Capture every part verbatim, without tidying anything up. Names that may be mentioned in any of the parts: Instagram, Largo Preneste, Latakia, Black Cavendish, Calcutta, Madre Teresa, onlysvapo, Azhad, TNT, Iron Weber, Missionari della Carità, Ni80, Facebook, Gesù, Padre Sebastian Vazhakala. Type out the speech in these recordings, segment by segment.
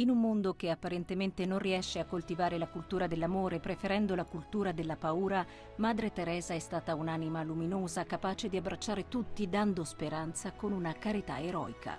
In un mondo che apparentemente non riesce a coltivare la cultura dell'amore, preferendo la cultura della paura, Madre Teresa è stata un'anima luminosa, capace di abbracciare tutti, dando speranza con una carità eroica.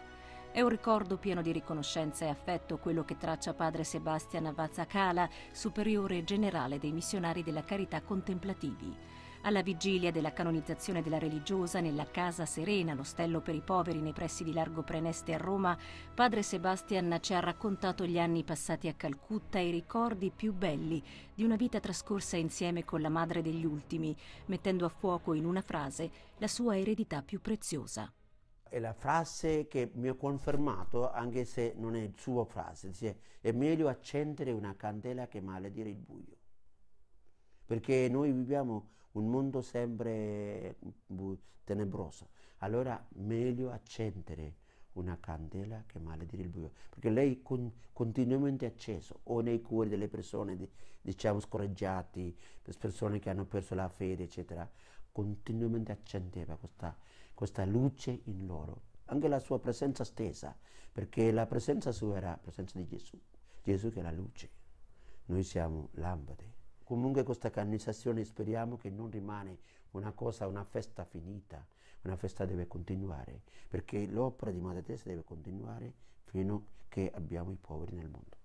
È un ricordo pieno di riconoscenza e affetto quello che traccia Padre Sebastian Vazhakala, superiore generale dei Missionari della Carità Contemplativi. Alla vigilia della canonizzazione della religiosa nella Casa Serena, l'ostello per i poveri nei pressi di Largo Preneste a Roma, Padre Sebastian ci ha raccontato gli anni passati a Calcutta e i ricordi più belli di una vita trascorsa insieme con la Madre degli Ultimi, mettendo a fuoco in una frase la sua eredità più preziosa. È la frase che mi ha confermato, anche se non è sua frase, dice: è meglio accendere una candela che maledire il buio, perché noi viviamo un mondo sempre tenebroso, allora meglio accendere una candela che maledire il buio, perché lei con, continuamente acceso o nei cuori delle persone, diciamo, scoraggiati, persone che hanno perso la fede, eccetera, continuamente accendeva questa, questa luce in loro, anche la sua presenza stessa, perché la presenza sua era la presenza di Gesù, Gesù che è la luce, noi siamo lampade. Comunque questa canonizzazione speriamo che non rimane una cosa, una festa finita, una festa deve continuare, perché l'opera di Madre Teresa deve continuare fino a che abbiamo i poveri nel mondo.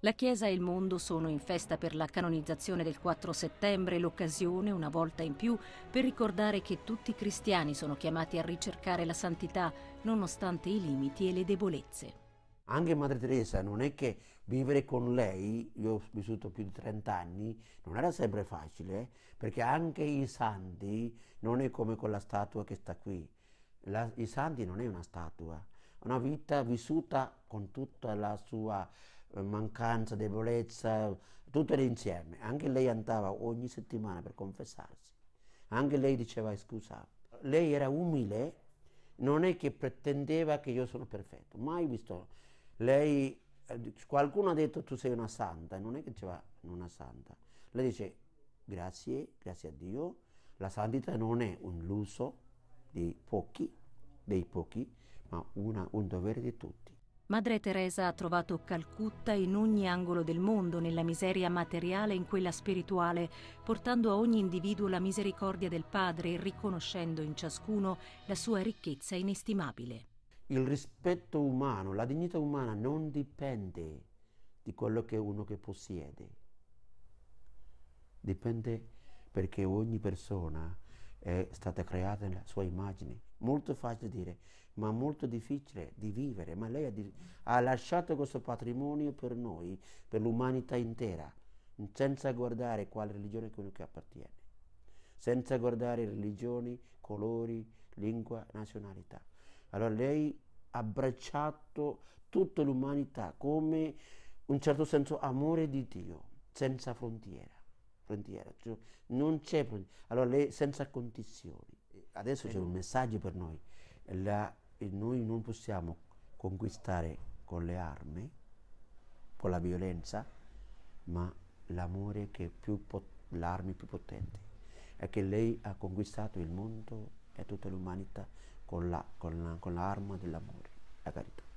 La Chiesa e il mondo sono in festa per la canonizzazione del quattro settembre, l'occasione, una volta in più, per ricordare che tutti i cristiani sono chiamati a ricercare la santità, nonostante i limiti e le debolezze. Anche Madre Teresa, non è che vivere con lei, io ho vissuto più di trenta anni, non era sempre facile, perché anche i santi non è come con la statua che sta qui. La, I santi non è una statua, è una vita vissuta con tutta la sua mancanza, debolezza, tutto era insieme. Anche lei andava ogni settimana per confessarsi, anche lei diceva scusa, lei era umile, non è che pretendeva che io sono perfetto, mai visto lei, qualcuno ha detto tu sei una santa, non è che diceva una santa, lei dice grazie, grazie a Dio, la santità non è un lusso dei pochi, dei pochi, ma una, un dovere di tutti. Madre Teresa ha trovato Calcutta in ogni angolo del mondo, nella miseria materiale e in quella spirituale, portando a ogni individuo la misericordia del Padre e riconoscendo in ciascuno la sua ricchezza inestimabile. Il rispetto umano, la dignità umana non dipende di quello che uno che possiede. Dipende perché ogni persona è stata creata nella sua immagine. Molto facile dire, ma molto difficile di vivere, ma lei ha, di, ha lasciato questo patrimonio per noi, per l'umanità intera, senza guardare quale religione quello che appartiene, senza guardare religioni, colori, lingua, nazionalità. Allora lei ha abbracciato tutta l'umanità come un certo senso amore di Dio, senza frontiera, frontiera. Cioè, non c'è frontiera, allora lei senza condizioni. Adesso c'è un messaggio per noi. La, noi non possiamo conquistare con le armi, con la violenza, ma l'amore che è più l'arma più potente. È che lei ha conquistato il mondo e tutta l'umanità con l'arma dell'amore, la carità.